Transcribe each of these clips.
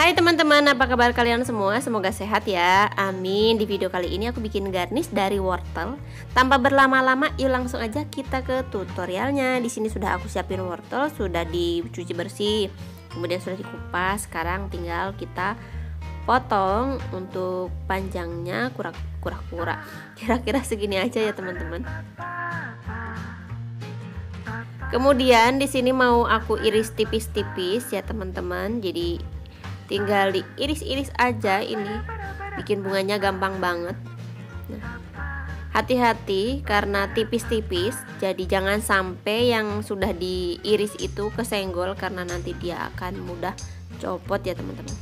Hai teman-teman, apa kabar kalian semua? Semoga sehat ya, amin. Di video kali ini aku bikin garnish dari wortel. Tanpa berlama-lama, yuk langsung aja kita ke tutorialnya. Di sini sudah aku siapin wortel, sudah dicuci bersih, kemudian sudah dikupas. Sekarang tinggal kita potong untuk panjangnya kura-kura. Kira-kira segini aja ya teman-teman. Kemudian di sini mau aku iris tipis-tipis ya teman-teman. Jadi tinggal diiris-iris aja, ini bikin bunganya gampang banget. Nah, hati-hati karena tipis-tipis, jadi jangan sampai yang sudah diiris itu kesenggol karena nanti dia akan mudah copot ya teman-teman.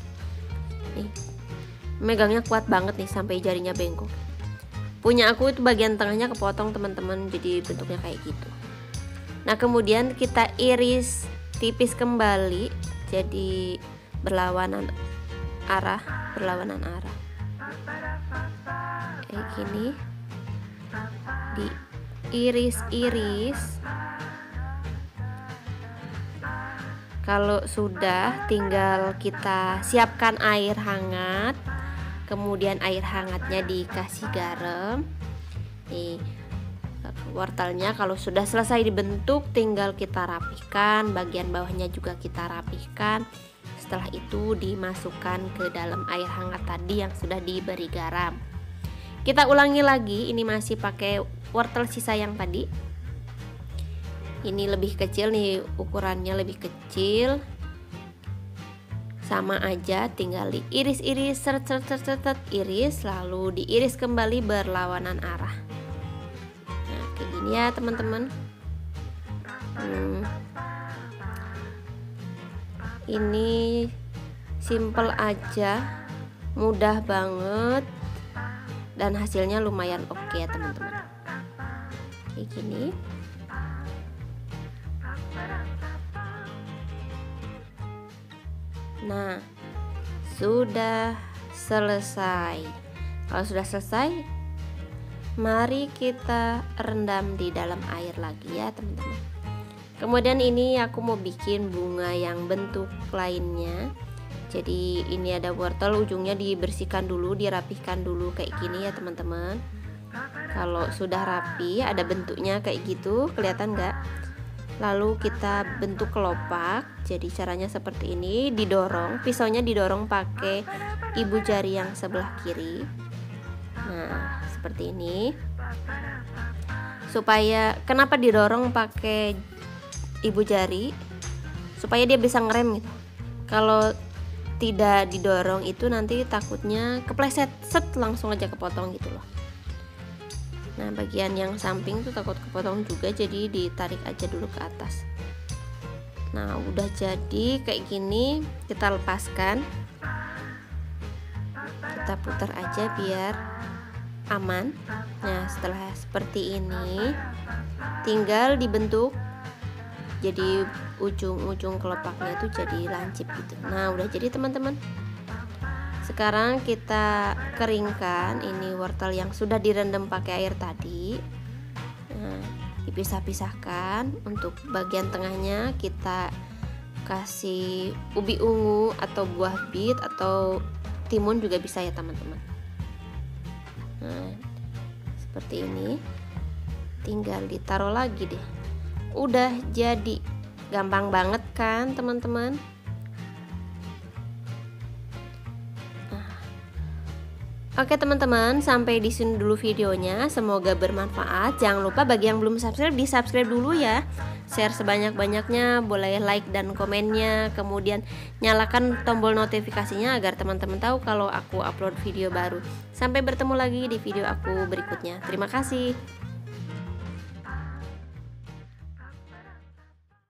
Nih, megangnya kuat banget nih sampai jarinya bengkok. Punya aku itu bagian tengahnya kepotong teman-teman, jadi bentuknya kayak gitu. Nah, kemudian kita iris tipis kembali, jadi berlawanan arah kayak gini, diiris-iris. Kalau sudah tinggal kita siapkan air hangat, kemudian air hangatnya dikasih garam. Nih wortelnya kalau sudah selesai dibentuk tinggal kita rapikan, bagian bawahnya juga kita rapikan. Setelah itu dimasukkan ke dalam air hangat tadi yang sudah diberi garam. Kita ulangi lagi, ini masih pakai wortel sisa yang tadi. Ini lebih kecil nih, ukurannya lebih kecil. Sama aja, tinggal diiris-iris, iris, lalu diiris kembali berlawanan arah. Nah, kayak gini ya teman-teman. Ini simple aja, mudah banget, dan hasilnya lumayan oke ya teman-teman. Kayak gini. Nah, sudah selesai. Kalau sudah selesai, mari kita rendam di dalam air lagi ya teman-teman. Kemudian ini aku mau bikin bunga yang bentuk lainnya. Jadi ini ada wortel, ujungnya dibersihkan dulu, dirapihkan dulu kayak gini ya teman-teman. Kalau sudah rapi, ada bentuknya kayak gitu, kelihatan nggak? Lalu kita bentuk kelopak. Jadi caranya seperti ini, didorong, pisaunya didorong pakai ibu jari yang sebelah kiri. Nah, seperti ini. Supaya kenapa didorong pakai ibu jari, supaya dia bisa ngerem gitu. Kalau tidak didorong itu nanti takutnya kepleset, langsung aja kepotong gitu loh. Nah, bagian yang samping tuh takut kepotong juga, jadi ditarik aja dulu ke atas. Nah, udah jadi kayak gini, kita lepaskan. Kita putar aja biar aman. Nah, setelah seperti ini tinggal dibentuk. Jadi ujung-ujung kelepaknya itu jadi lancip gitu. Nah, udah jadi teman-teman. Sekarang kita keringkan ini wortel yang sudah direndam pakai air tadi. Nah, dipisah-pisahkan. Untuk bagian tengahnya kita kasih ubi ungu atau buah bit atau timun juga bisa ya teman-teman. Nah, seperti ini. Tinggal ditaruh lagi deh. Udah jadi, gampang banget kan teman-teman. Nah. Oke teman-teman, sampai di sini dulu videonya, semoga bermanfaat. Jangan lupa bagi yang belum subscribe, di subscribe dulu ya, share sebanyak-banyaknya, boleh like dan komennya, kemudian nyalakan tombol notifikasinya agar teman-teman tahu kalau aku upload video baru. Sampai bertemu lagi di video aku berikutnya. Terima kasih.